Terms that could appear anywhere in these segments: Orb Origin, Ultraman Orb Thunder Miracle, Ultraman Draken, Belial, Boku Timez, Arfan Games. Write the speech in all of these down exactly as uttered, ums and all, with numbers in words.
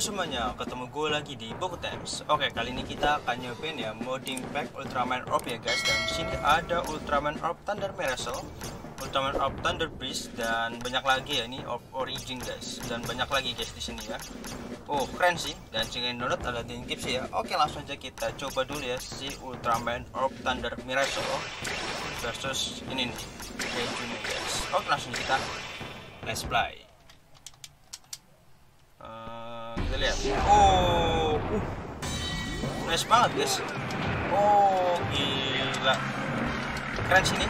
Halo semuanya, ketemu gue lagi di boku timez. Oke, kali ini kita akan nyobain ya modding pack Ultraman Orb ya guys. Dan sini ada Ultraman Orb Thunder Miracle, Ultraman Orb Thunder Breeze, dan banyak lagi ya, ini Orb Origin guys. Dan banyak lagi guys di sini ya. Oh keren sih, dan sini download ada di link sih ya. Oke langsung aja kita coba dulu ya si Ultraman Orb Thunder Miracle versus ini nih Juni guys. Oke langsung kita let's play. Uh, kita lihat. Oh, uh, nice banget guys. Oh gila, keren sini.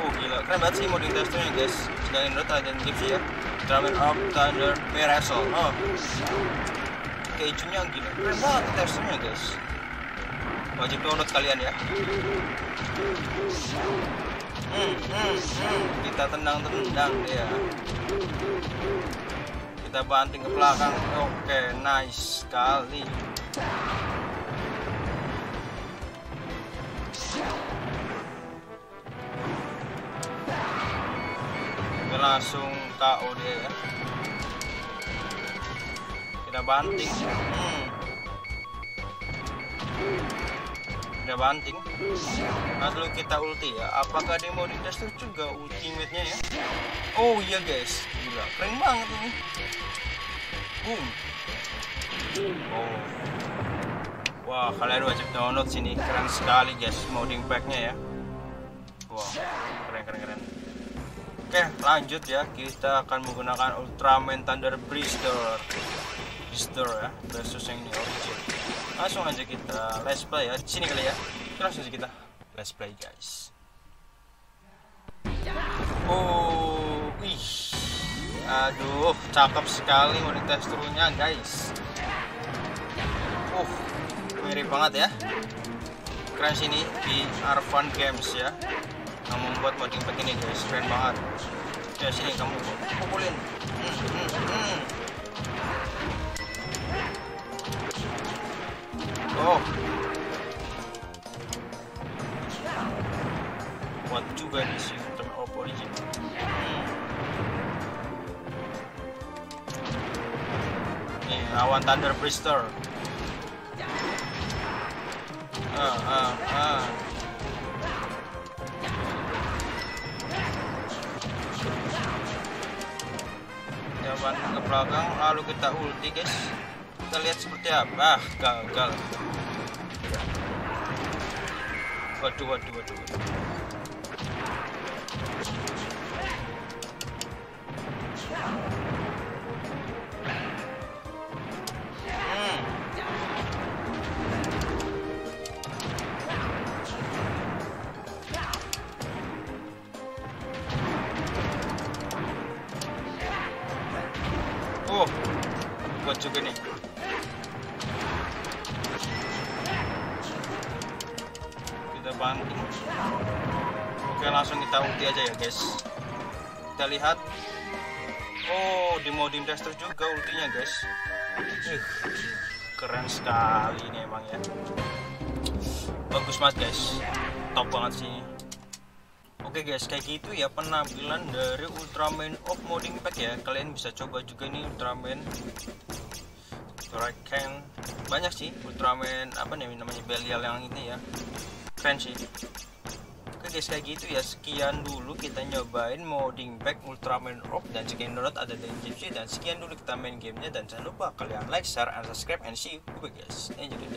Oh gila, keren banget sih modding teksturnya guys. Sedangin dulu tajian tips ya. Ultraman Orb Thunder Miracle. Oh, kejunya gila, keren banget teksturnya guys. Wajib download kalian ya. Hmm, hmm, hmm. Kita tendang-tendang ya. Kita banting ke belakang. Oke, nice sekali. Kita langsung K O dia ya. Kita banting. Hmm. Kita banting. Lalu kita ulti ya. Apakah dia mau di-destroy juga ultimate-nya ya? Oh iya guys, gila, keren banget ini. Boom. Oh. Wah, kalian wajib download sini, keren sekali guys modding packnya ya. Wah, keren keren keren. Oke, lanjut ya, kita akan menggunakan Ultraman Thunder Breeze ya versus yang ini Origin. Langsung aja kita let's play ya, sini kali ya. Langsung aja kita let's play guys. Oh, wih. Aduh, cakep sekali modding teksturnya guys. Uh, mirip banget ya. Keren sini di Arfan Games ya, yang membuat modding pack ini guys, keren banget. Ya sini kamu pukulin. Hmm, hmm, hmm. Oh, buat juga di sini untuk Orb Origin. Lawan Thunder Brister. Uh, uh, uh. Jawaban ke belakang, lalu kita ulti guys. Kita lihat seperti apa. Ah, gagal. Waduh, waduh, waduh. Oh, buat juga nih. Kita banting. Oke, langsung kita ulti aja ya, guys. Kita lihat. Oh, di modding tester juga ultinya, guys. Uh, keren sekali ini emang ya. Bagus banget, guys. Top banget sih. Oke guys, kayak gitu ya penampilan dari Ultraman of modding pack ya. Kalian bisa coba juga nih Ultraman Draken. Banyak sih Ultraman apa nih namanya Belial yang ini ya. Keren sih. Oke guys, kayak gitu ya. Sekian dulu kita nyobain modding pack Ultraman Orb dan sekian download ada di deskripsi, dan sekian dulu kita main gamenya, dan jangan lupa kalian like, share, and subscribe, and see you. Oke guys, enjoy.